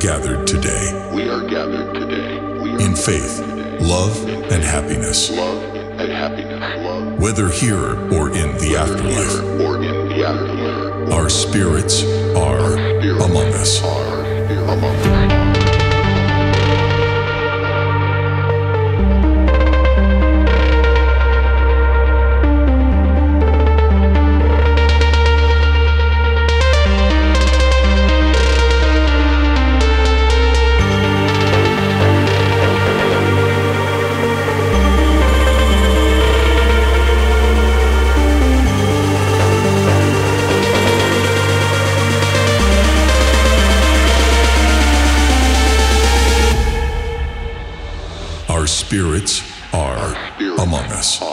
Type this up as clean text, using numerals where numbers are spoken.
gathered today. We are gathered today. We are in faith, love, and happiness. Whether here or in the afterlife, our spirits are among us. Spirits are among us.